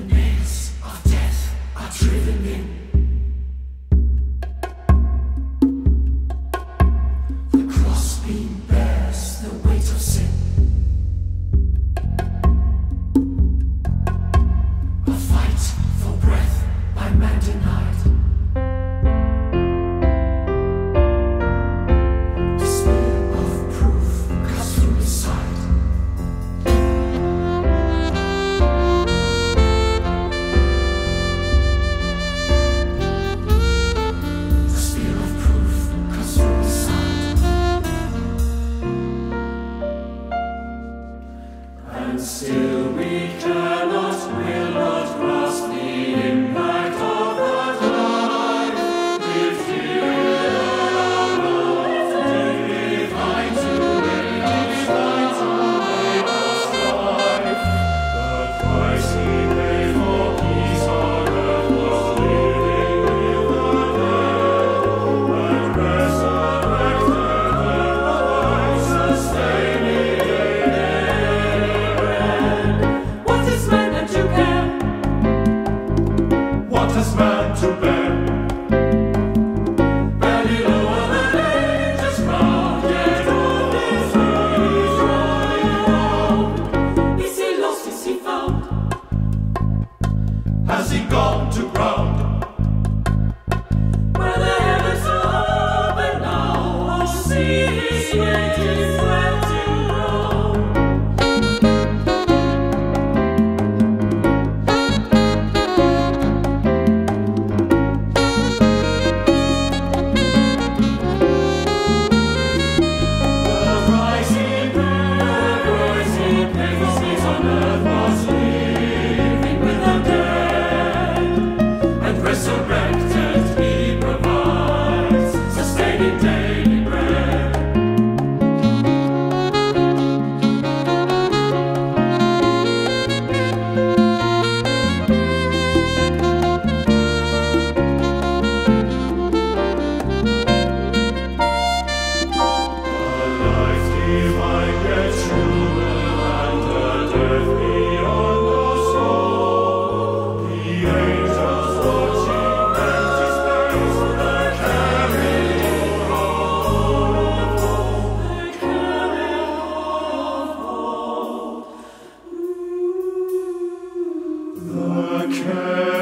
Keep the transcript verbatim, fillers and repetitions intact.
the nails of death are driven in. Still we cannot, will not grasp the impact of the time. If you alone, divine to it, each night I must life. The price he paid for peace on earth was living with the dead, and resurrected and alive, sustaining. Man to bear, barely lower than angels proud, yet all his ways running round. Is he lost? Is he found? Has he gone to ground? Where the heavens are open now, oh, see his wages sweating round. Okay.